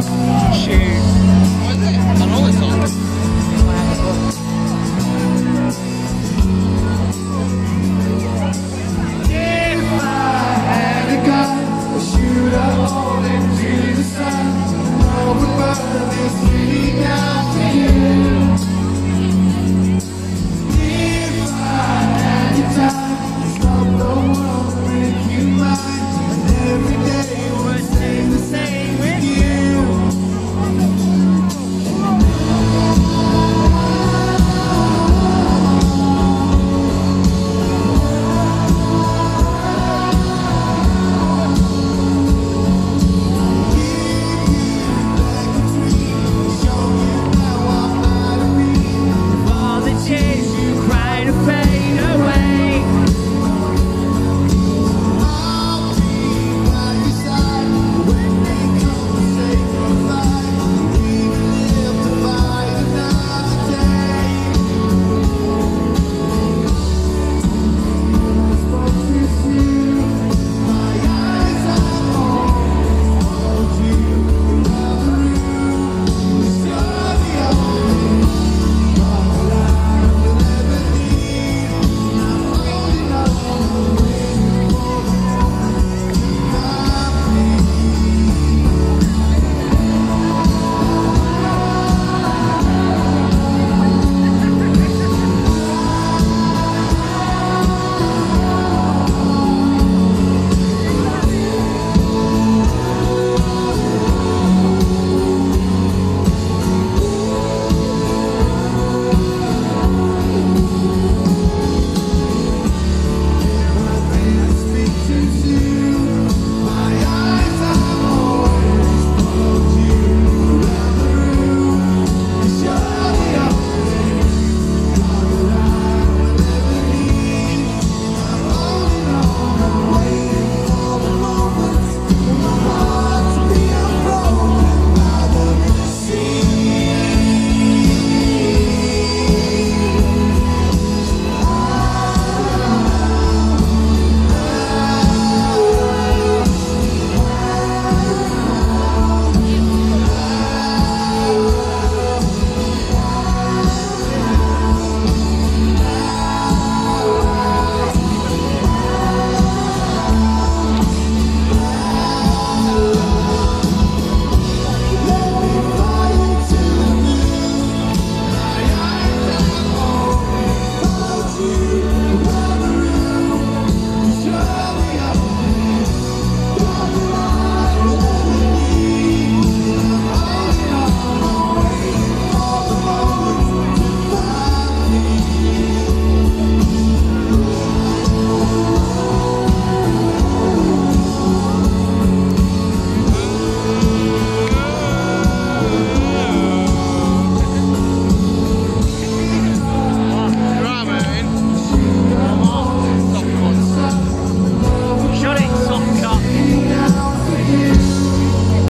Shoot. What is it? I don't know what it's on.